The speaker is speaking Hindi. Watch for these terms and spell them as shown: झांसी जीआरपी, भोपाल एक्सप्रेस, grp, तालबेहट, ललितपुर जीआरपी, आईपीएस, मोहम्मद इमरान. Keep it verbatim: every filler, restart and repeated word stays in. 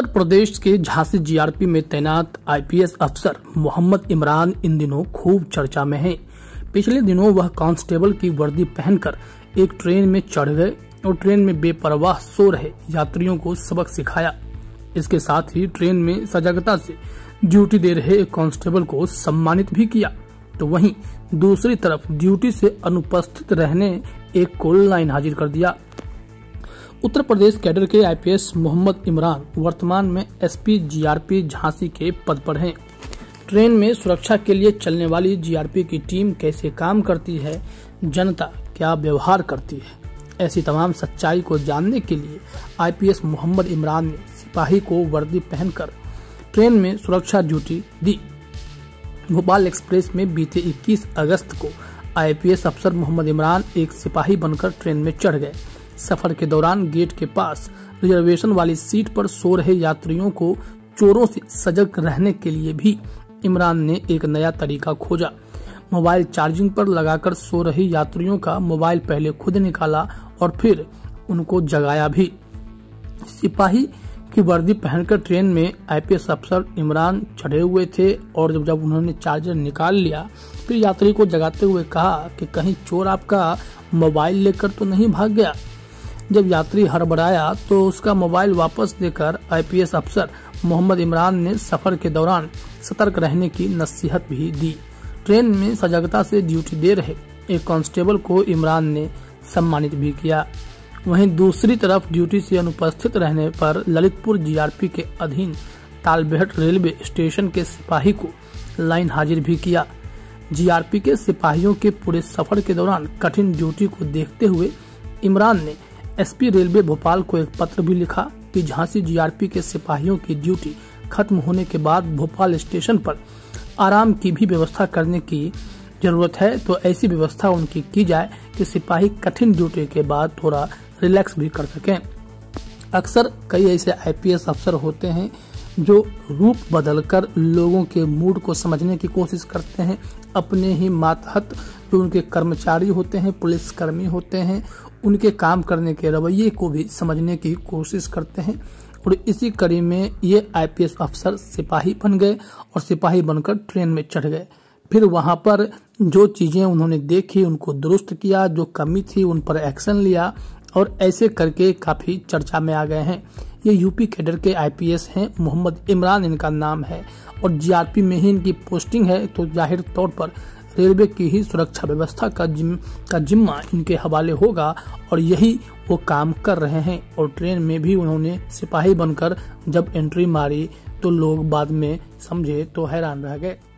उत्तर प्रदेश के झांसी जीआरपी में तैनात आईपीएस अफसर मोहम्मद इमरान इन दिनों खूब चर्चा में हैं। पिछले दिनों वह कांस्टेबल की वर्दी पहनकर एक ट्रेन में चढ़ गए और ट्रेन में बेपरवाह सो रहे यात्रियों को सबक सिखाया। इसके साथ ही ट्रेन में सजगता से ड्यूटी दे रहे एक कांस्टेबल को सम्मानित भी किया, तो वहीं दूसरी तरफ ड्यूटी से अनुपस्थित रहने एक को लाइन हाजिर कर दिया। उत्तर प्रदेश कैडर के आईपीएस मोहम्मद इमरान वर्तमान में एसपी जीआरपी झांसी के पद पर हैं। ट्रेन में सुरक्षा के लिए चलने वाली जीआरपी की टीम कैसे काम करती है, जनता क्या व्यवहार करती है, ऐसी तमाम सच्चाई को जानने के लिए आईपीएस मोहम्मद इमरान ने सिपाही को वर्दी पहनकर ट्रेन में सुरक्षा ड्यूटी दी। भोपाल एक्सप्रेस में बीते इक्कीस अगस्त को आईपीएस अफसर मोहम्मद इमरान एक सिपाही बनकर ट्रेन में चढ़ गए। सफर के दौरान गेट के पास रिजर्वेशन वाली सीट पर सो रहे यात्रियों को चोरों से सजग रहने के लिए भी इमरान ने एक नया तरीका खोजा। मोबाइल चार्जिंग पर लगाकर सो रहे यात्रियों का मोबाइल पहले खुद निकाला और फिर उनको जगाया भी। सिपाही की वर्दी पहनकर ट्रेन में आईपीएस अफसर इमरान चढ़े हुए थे और जब जब उन्होंने चार्जर निकाल लिया, फिर यात्री को जगाते हुए कहा कि कहीं चोर आपका मोबाइल लेकर तो नहीं भाग गया। जब यात्री हड़बड़ाया तो उसका मोबाइल वापस देकर आईपीएस अफसर मोहम्मद इमरान ने सफर के दौरान सतर्क रहने की नसीहत भी दी। ट्रेन में सजगता से ड्यूटी दे रहे एक कांस्टेबल को इमरान ने सम्मानित भी किया। वहीं दूसरी तरफ ड्यूटी से अनुपस्थित रहने पर ललितपुर जीआरपी के अधीन तालबेहट रेलवे स्टेशन के सिपाही को लाइन हाजिर भी किया। जीआरपी के सिपाहियों के पूरे सफर के दौरान कठिन ड्यूटी को देखते हुए इमरान ने एसपी रेलवे भोपाल को एक पत्र भी लिखा कि झांसी जीआरपी के सिपाहियों की ड्यूटी खत्म होने के बाद भोपाल स्टेशन पर आराम की भी व्यवस्था करने की जरूरत है, तो ऐसी व्यवस्था उनकी की जाए कि सिपाही कठिन ड्यूटी के बाद थोड़ा रिलैक्स भी कर सकें। अक्सर कई ऐसे आईपीएस अफसर होते हैं जो रूप बदलकर लोगों के मूड को समझने की कोशिश करते हैं। अपने ही मातहत जो उनके कर्मचारी होते हैं, पुलिसकर्मी होते हैं, उनके काम करने के रवैये को भी समझने की कोशिश करते हैं और इसी कड़ी में ये आईपीएस अफसर सिपाही बन गए और सिपाही बनकर ट्रेन में चढ़ गए। फिर वहाँ पर जो चीज़ें उन्होंने देखी उनको दुरुस्त किया, जो कमी थी उन पर एक्शन लिया और ऐसे करके काफ़ी चर्चा में आ गए हैं। ये यूपी कैडर के आईपीएस हैं, मोहम्मद इमरान इनका नाम है और जीआरपी में ही इनकी पोस्टिंग है, तो जाहिर तौर पर रेलवे की ही सुरक्षा व्यवस्था का जिम, का जिम्मा इनके हवाले होगा और यही वो काम कर रहे हैं। और ट्रेन में भी उन्होंने सिपाही बनकर जब एंट्री मारी तो लोग बाद में समझे तो हैरान रह गए।